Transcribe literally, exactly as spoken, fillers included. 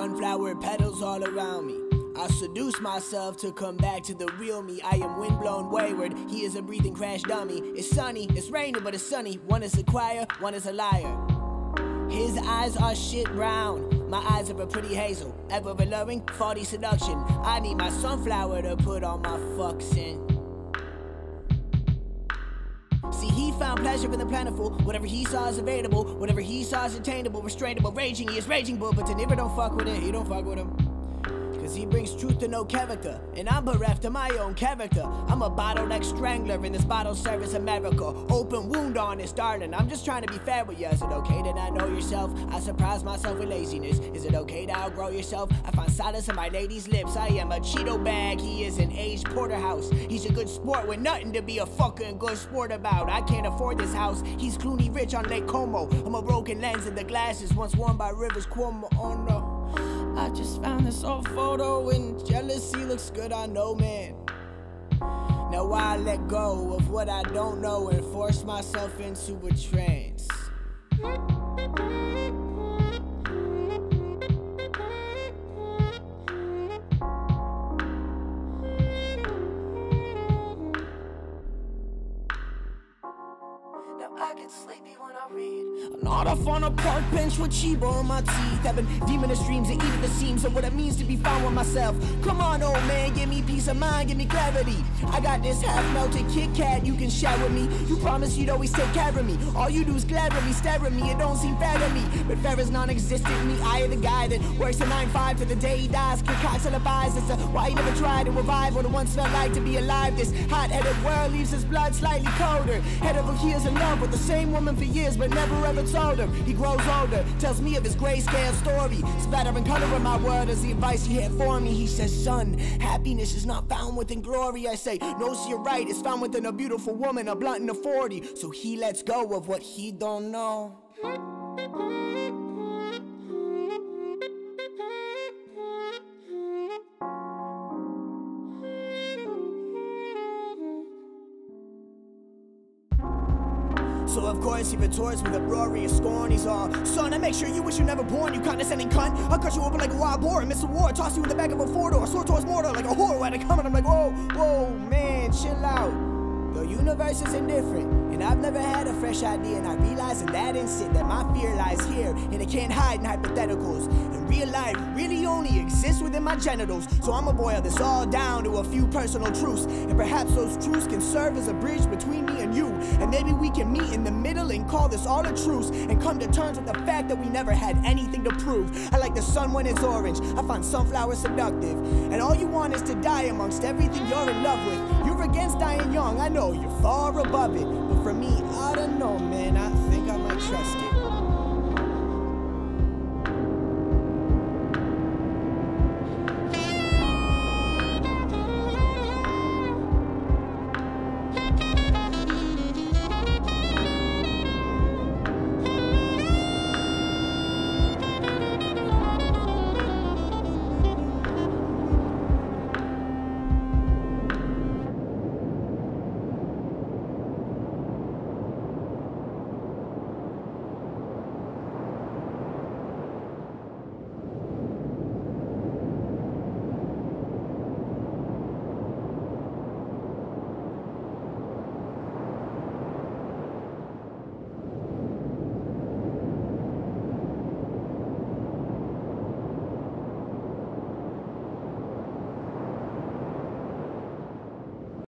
sunflower petals all around me. I seduce myself to come back to the real me. I am windblown wayward, he is a breathing crash dummy. It's sunny, it's raining, but it's sunny. One is a choir, one is a liar. His eyes are shit brown, my eyes are a pretty hazel. Ever loving, faulty seduction. I need my sunflower to put all my fucks in. See, he found pleasure in the plentiful. Whatever he saw is available, whatever he saw is attainable. Restrainable, raging, he is raging bull. But the neighbor don't fuck with it, he don't fuck with him, cause he brings truth to no character, and I'm bereft of my own character. I'm a bottle-neck strangler in this bottle service America. Open wound on it, darling, I'm just trying to be fair with you. Is it okay to not know yourself? I surprise myself with laziness. Is it okay to outgrow yourself? I find solace in my lady's lips. I am a Cheeto bag, he is an aged porterhouse. He's a good sport with nothing to be a fucking good sport about. I can't afford this house, he's Clooney rich on Lake Como. I'm a broken lens in the glasses once worn by Rivers Cuomo. On the I just found this old photo and jealousy looks good on no man. Now I let go of what I don't know and force myself into a trance. I get sleepy when I read. I'm not off on a park bench with Chiba on my teeth, having demonous dreams and eating the seams of what it means to be found with myself. Come on, old man, give me peace of mind, give me gravity. I got this half-melted Kit Kat, you can share with me. You promise you'd always take care of me. All you do is glare at me, stare at me, it don't seem fair to me. But fair is non-existent in the eye of the guy that works a nine to five to the day he dies. Concocts alibis as to why he never tried to revive what it once felt like to be alive. This hot-headed world leaves his blood slightly colder. Head over heels in love with the same woman for years, but never ever told her. He grows older, tells me of his grayscale story, splattering color in my word as the advice he had for me. He says, son, happiness is not found within glory. I say, no, so you're right, it's found within a beautiful woman, a blunt and a forty. So he lets go of what he don't know. So of course he retorts with uproarious scorn. He's all, son, I make sure you wish you never born, you condescending cunt. I'll cut you open like a wild boar and miss a war, toss you in the back of a four-door, sword towards mortar like a whore. When I come and I'm like, whoa, whoa, man, chill out. The universe is indifferent, and I've never had a fresh idea, and I realize in that instant that my fear lies here, and it can't hide in hypotheticals. And real life really only exists within my genitals, so I'ma boil this all down to a few personal truths, and perhaps those truths can serve as a bridge between me and you, and maybe we can meet in the middle and call this all a truce, and come to terms with the fact that we never had anything to prove. I like the sun when it's orange, I find sunflowers seductive, and all you want is to die amongst everything you're in love with. You're against dying young, I know. You're far above it, but for me, I don't know, man, I think I might trust it.